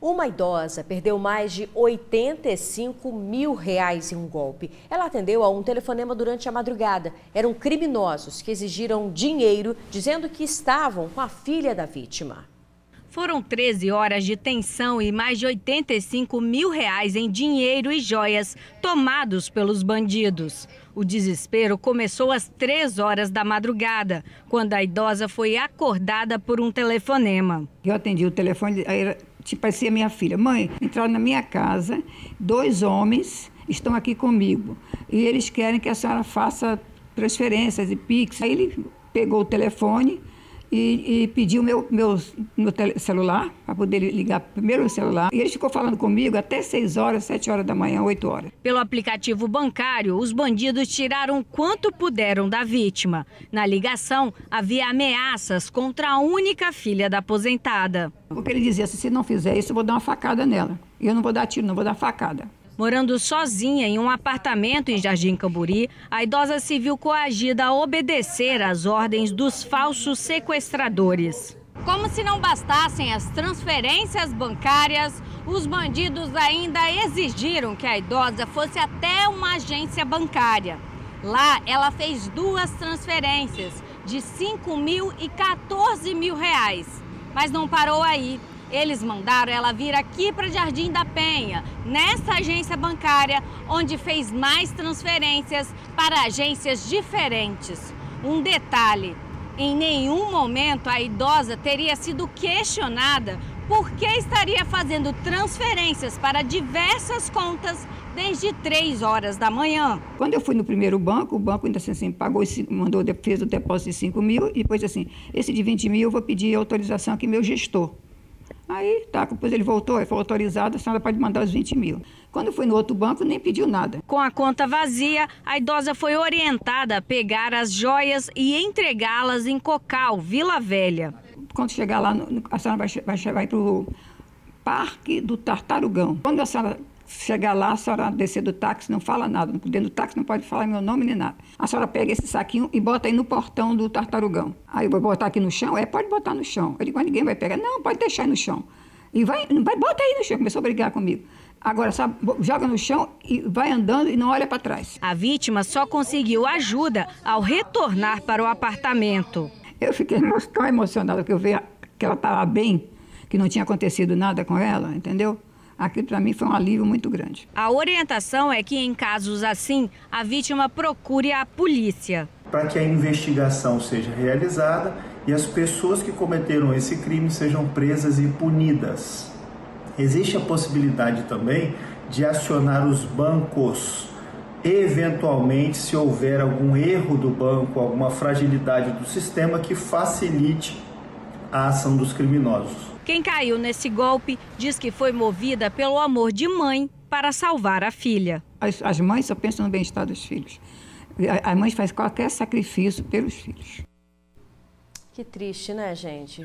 Uma idosa perdeu mais de 85 mil reais em um golpe. Ela atendeu a um telefonema durante a madrugada. Eram criminosos que exigiram dinheiro, dizendo que estavam com a filha da vítima. Foram 13 horas de tensão e mais de 85 mil reais em dinheiro e joias tomados pelos bandidos. O desespero começou às 3 horas da madrugada, quando a idosa foi acordada por um telefonema. Eu atendi o telefone, parecia minha filha. Mãe, entraram na minha casa, 2 homens estão aqui comigo e eles querem que a senhora faça transferências e Pix. Aí ele pegou o telefone e pediu meu celular, para poder ligar primeiro o celular. E ele ficou falando comigo até 6 horas, 7 horas da manhã, 8 horas. Pelo aplicativo bancário, os bandidos tiraram quanto puderam da vítima. Na ligação, havia ameaças contra a única filha da aposentada. Porque ele dizia assim, se não fizer isso, eu vou dar uma facada nela. E eu não vou dar tiro, não vou dar facada. Morando sozinha em um apartamento em Jardim Camburi, a idosa se viu coagida a obedecer às ordens dos falsos sequestradores. Como se não bastassem as transferências bancárias, os bandidos ainda exigiram que a idosa fosse até uma agência bancária. Lá, ela fez 2 transferências de 5 mil e 14 mil reais. Mas não parou aí. Eles mandaram ela vir aqui para Jardim da Penha, nessa agência bancária, onde fez mais transferências para agências diferentes. Um detalhe, em nenhum momento a idosa teria sido questionada por que estaria fazendo transferências para diversas contas desde 3 horas da manhã. Quando eu fui no primeiro banco, o banco ainda assim pagou, mandou, fez o depósito de 5 mil e depois assim, esse de 20 mil eu vou pedir autorização aqui meu gestor. Aí, tá, depois ele voltou, ele foi autorizado, a senhora pode mandar os 20 mil. Quando foi no outro banco, nem pediu nada. Com a conta vazia, a idosa foi orientada a pegar as joias e entregá-las em Cocal, Vila Velha. Quando chegar lá, a senhora vai para o Parque do Tartarugão. Quando a senhora chegar lá, a senhora descer do táxi, não fala nada. Dentro do táxi não pode falar meu nome nem nada. A senhora pega esse saquinho e bota aí no portão do Tartarugão. Aí eu vou botar aqui no chão? É, pode botar no chão. Eu digo, mas ninguém vai pegar. Não, pode deixar aí no chão. E vai, bota aí no chão. Começou a brigar comigo. Agora só joga no chão e vai andando e não olha para trás. A vítima só conseguiu ajuda ao retornar para o apartamento. Eu fiquei tão emocionada que eu vi que ela estava bem, que não tinha acontecido nada com ela, entendeu? Aquilo para mim foi um alívio muito grande. A orientação é que em casos assim, a vítima procure a polícia. Para que a investigação seja realizada e as pessoas que cometeram esse crime sejam presas e punidas. Existe a possibilidade também de acionar os bancos, eventualmente se houver algum erro do banco, alguma fragilidade do sistema que facilite a ação dos criminosos. Quem caiu nesse golpe diz que foi movida pelo amor de mãe para salvar a filha. As mães só pensam no bem-estar dos filhos. A mãe faz qualquer sacrifício pelos filhos. Que triste, né, gente?